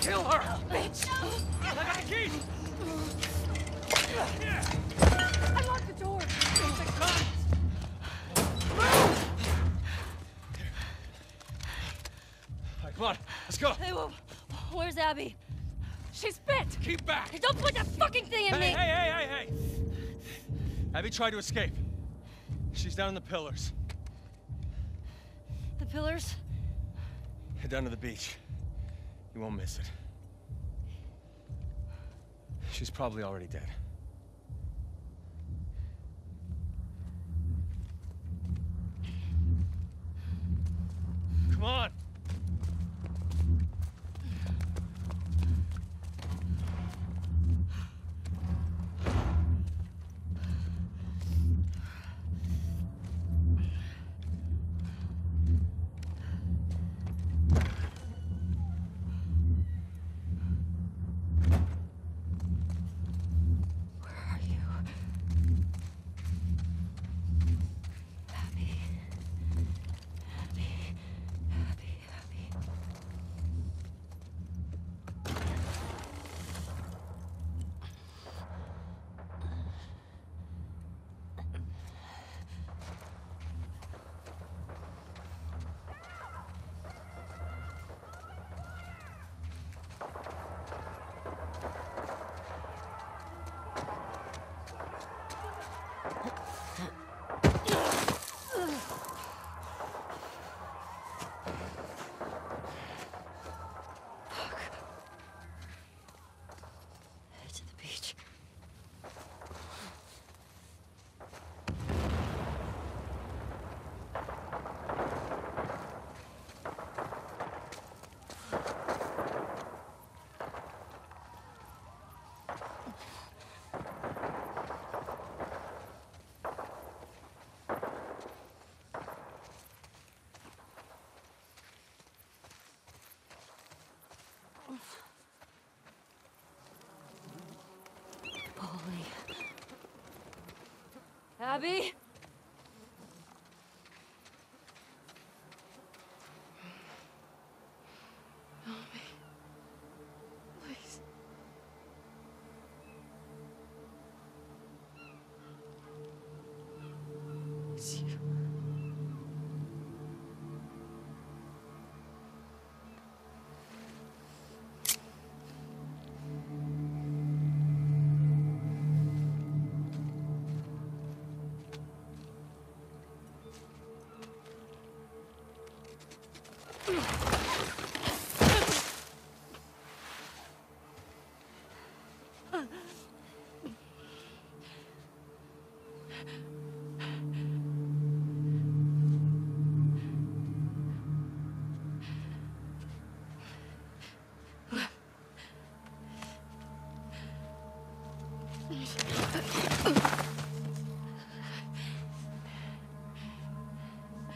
Kill her! Bitch! I got the key! I locked the door! It's a gun! Move! Alright, come on, let's go! Hey, well, where's Abby? She's bit! Keep back! Hey, don't put that fucking thing in me! Hey! Abby tried to escape. She's down in the pillars. The pillars? Head down to the beach. You won't miss it. She's probably already dead. Come on! Abby? Help me. Please. It's you.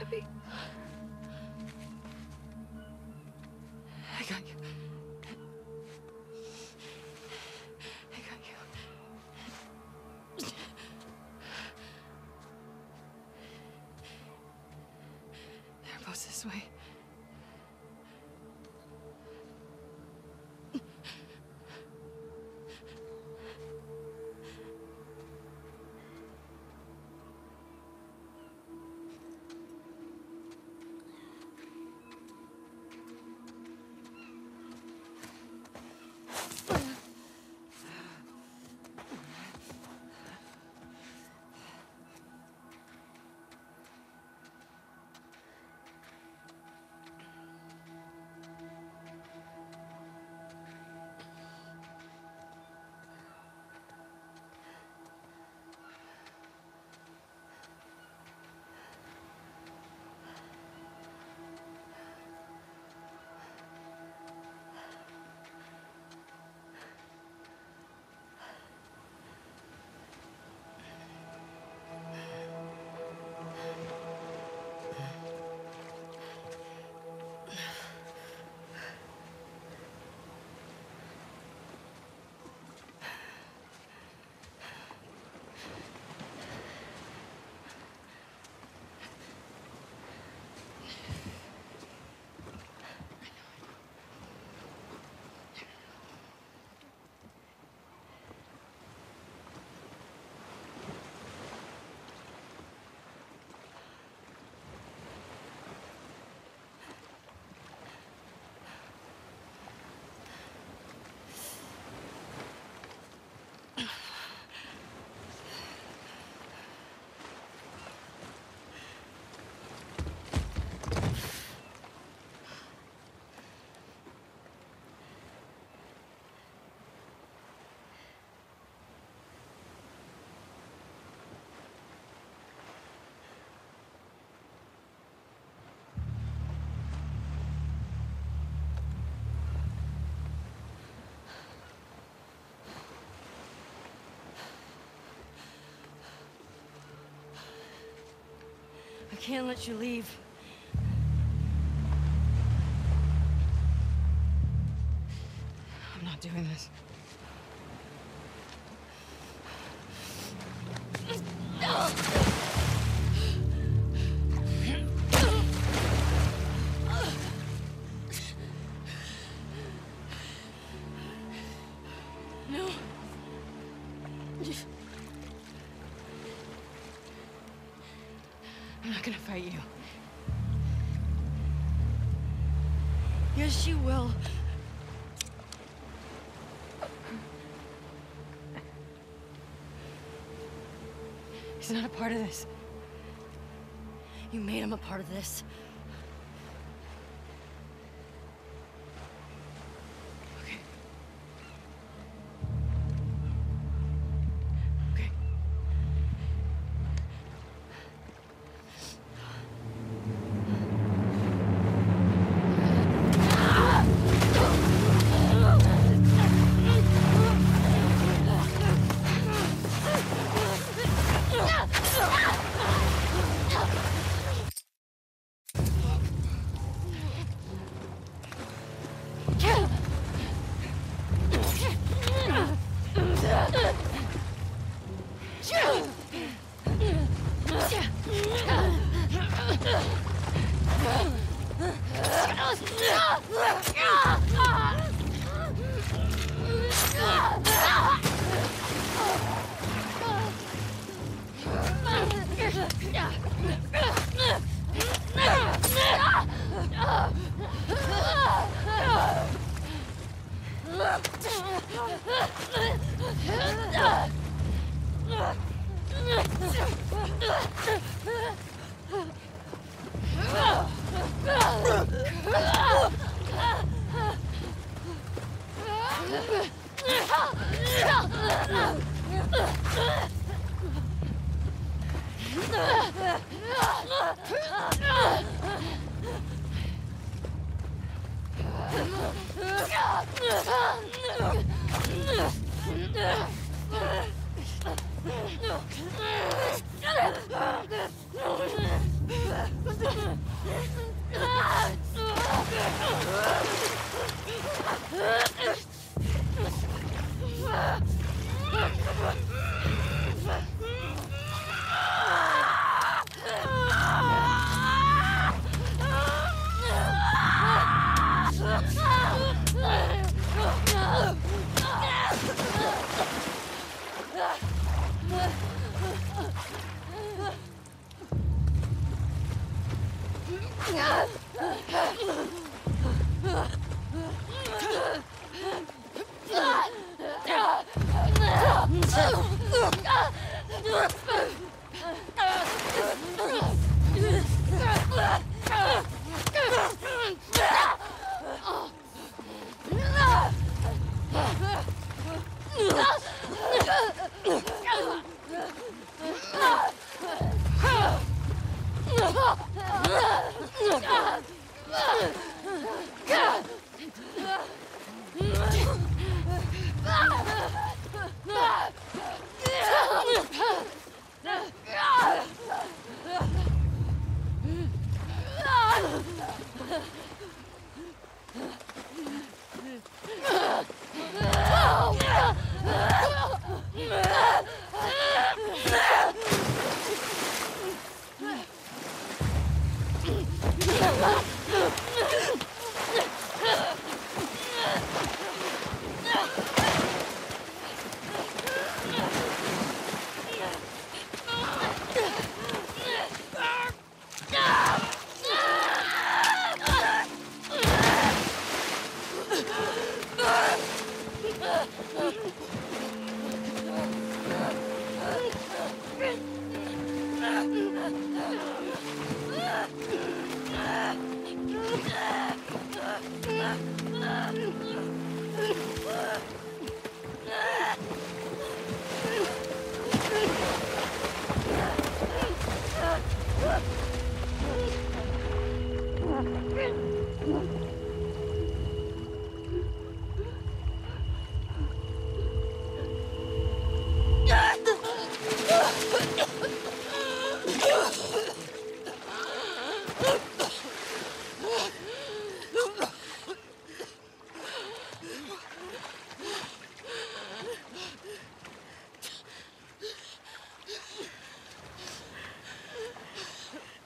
Abby. I got you. They're both this way. can't let you leave. I'm not doing this. I'm not gonna fight you. Yes, you will. He's not a part of this. You made him a part of this.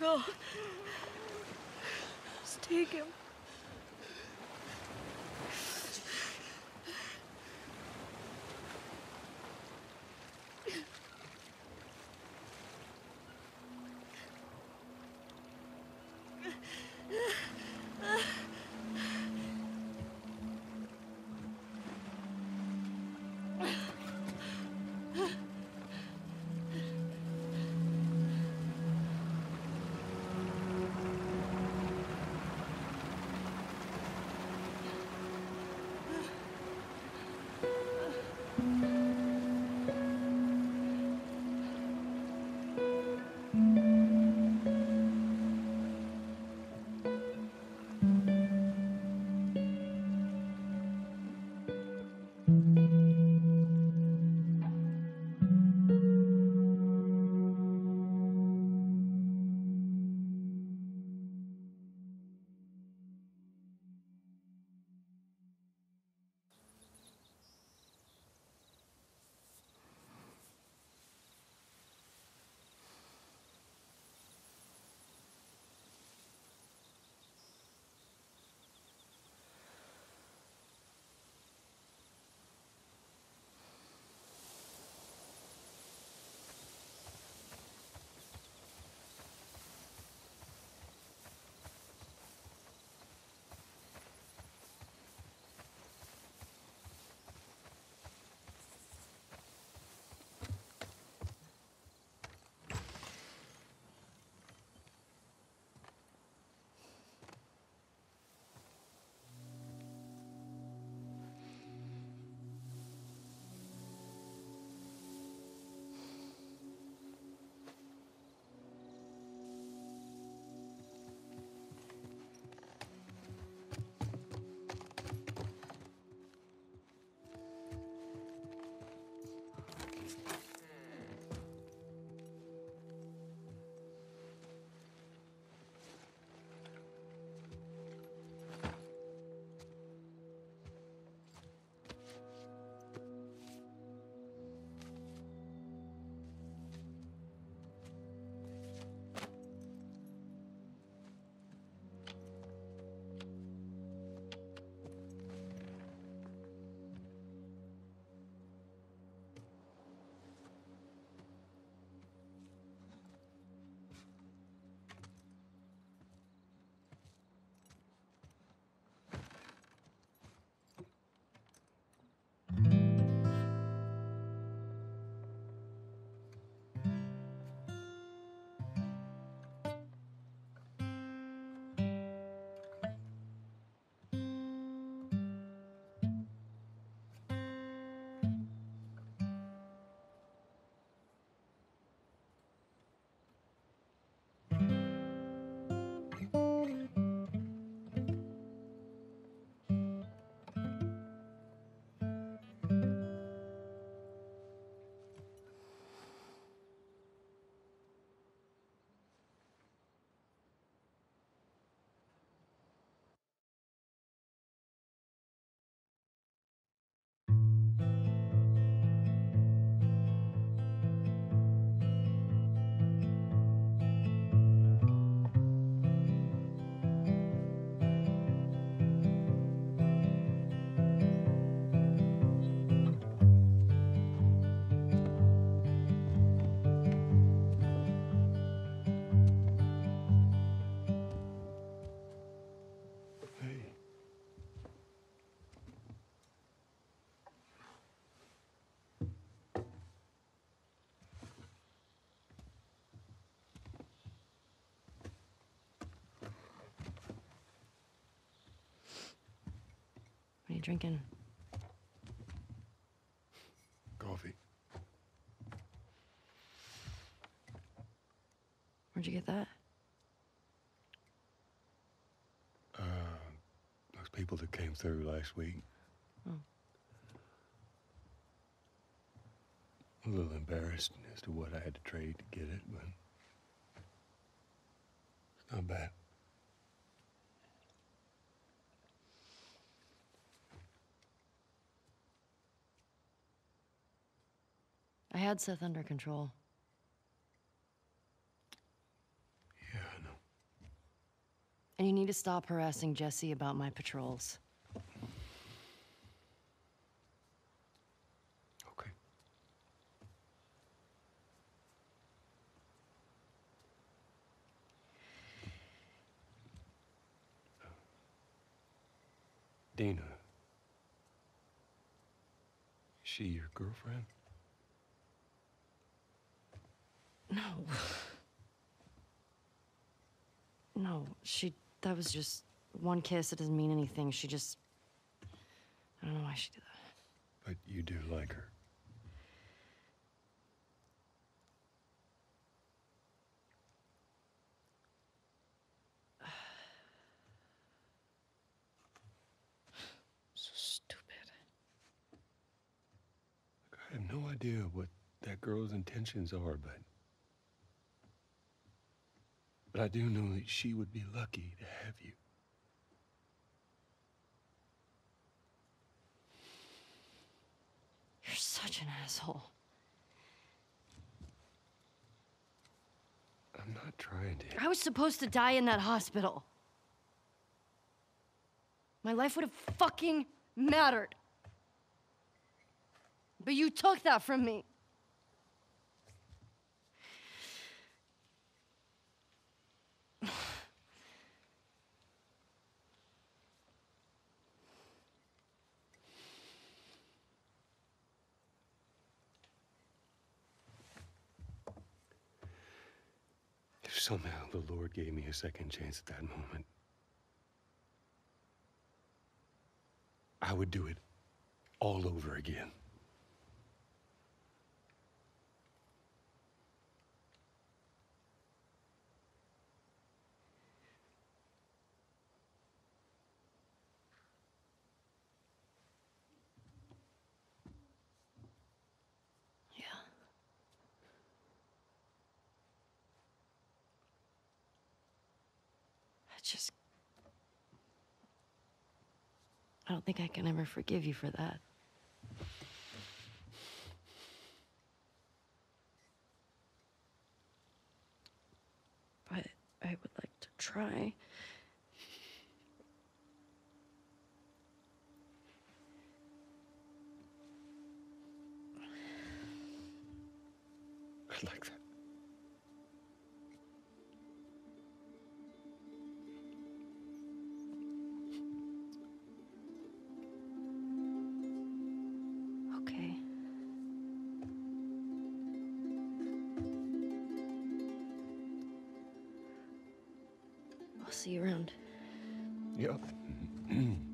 No. Just take him. Drinking coffee. Where'd you get that? Those people that came through last week. Oh. A little embarrassed as to what I had to trade to get it, but Not bad. I had Seth under control. Yeah, I know. And you need to stop harassing Jesse about my patrols. Okay. Dana. Is she your girlfriend? No. No, that was just one kiss. It doesn't mean anything. She just, I don't know why she did that. But you do like her. So stupid. Look, I have no idea what that girl's intentions are, But I do know that she would be lucky to have you. You're such an asshole. I'm not trying to. I was supposed to die in that hospital. My life would have fucking mattered. But you took that from me. Somehow the Lord gave me a second chance at that moment. I would do it all over again. I don't think I can ever forgive you for that. But I would like to try. I like that. See you around. Yep.